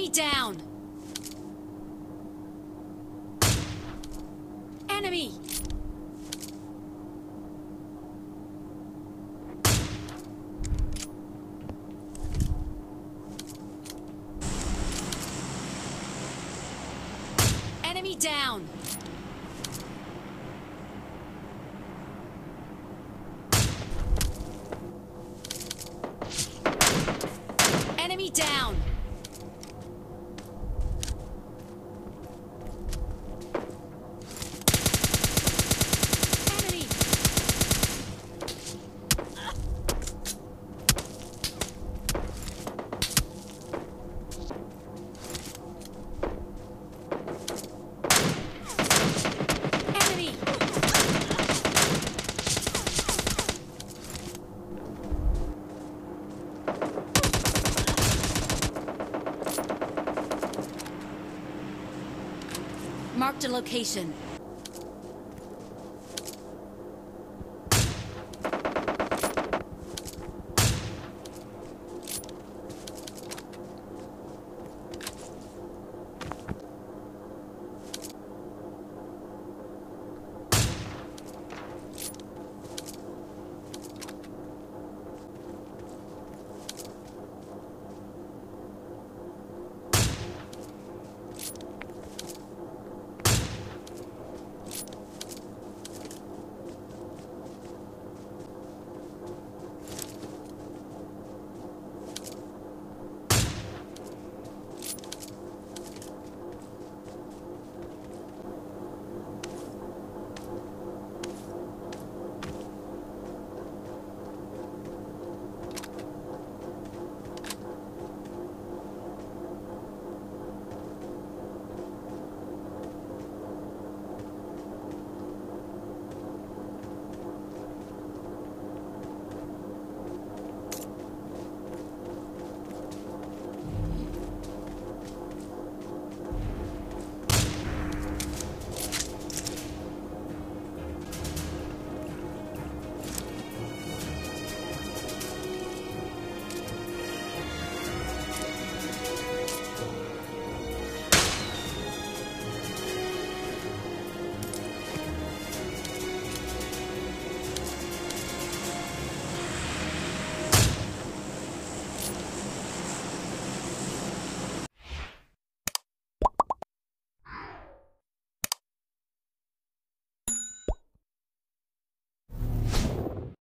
Enemy down! Enemy! Enemy down! Enemy down! Marked a location.